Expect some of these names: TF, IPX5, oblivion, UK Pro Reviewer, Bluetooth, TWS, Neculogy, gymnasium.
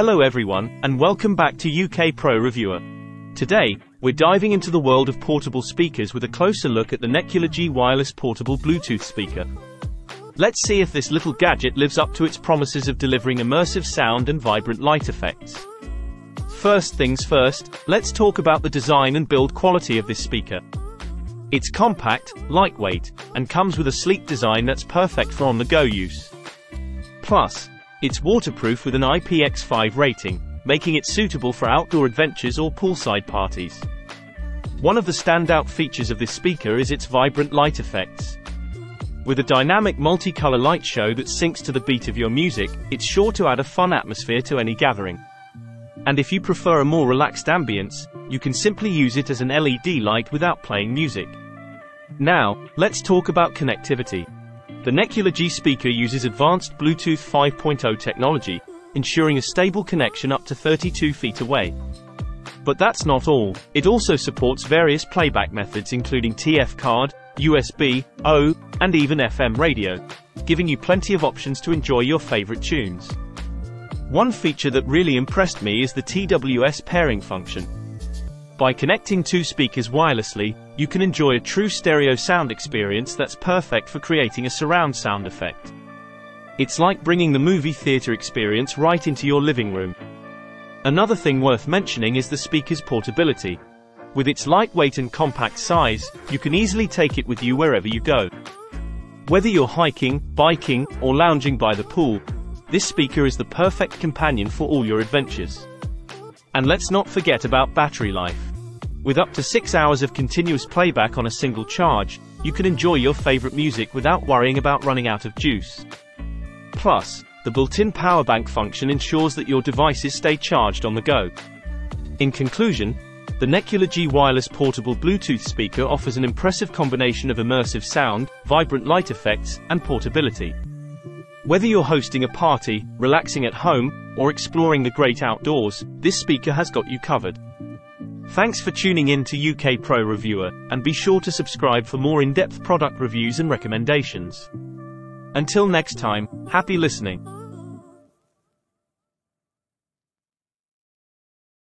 Hello everyone, and welcome back to UK Pro Reviewer. Today, we're diving into the world of portable speakers with a closer look at the Neculogy wireless portable Bluetooth speaker. Let's see if this little gadget lives up to its promises of delivering immersive sound and vibrant light effects. First things first, let's talk about the design and build quality of this speaker. It's compact, lightweight, and comes with a sleek design that's perfect for on-the-go use. Plus, it's waterproof with an IPX5 rating, making it suitable for outdoor adventures or poolside parties. One of the standout features of this speaker is its vibrant light effects. With a dynamic multicolor light show that syncs to the beat of your music, it's sure to add a fun atmosphere to any gathering. And if you prefer a more relaxed ambience, you can simply use it as an LED light without playing music. Now, let's talk about connectivity. The Neculogy speaker uses advanced Bluetooth 5.0 technology, ensuring a stable connection up to 32 feet away. But that's not all, it also supports various playback methods including TF card, USB, O, and even FM radio, giving you plenty of options to enjoy your favorite tunes. One feature that really impressed me is the TWS pairing function. By connecting two speakers wirelessly, you can enjoy a true stereo sound experience that's perfect for creating a surround sound effect. It's like bringing the movie theater experience right into your living room. Another thing worth mentioning is the speaker's portability. With its lightweight and compact size, you can easily take it with you wherever you go. Whether you're hiking, biking, or lounging by the pool, this speaker is the perfect companion for all your adventures. And let's not forget about battery life. With up to 6 hours of continuous playback on a single charge, you can enjoy your favorite music without worrying about running out of juice. Plus, the built-in power bank function ensures that your devices stay charged on the go. In conclusion, the Neculogy wireless portable Bluetooth speaker offers an impressive combination of immersive sound, vibrant light effects, and portability. Whether you're hosting a party, relaxing at home, or exploring the great outdoors, this speaker has got you covered. Thanks for tuning in to UK Pro Reviewer, and be sure to subscribe for more in-depth product reviews and recommendations. Until next time, happy listening.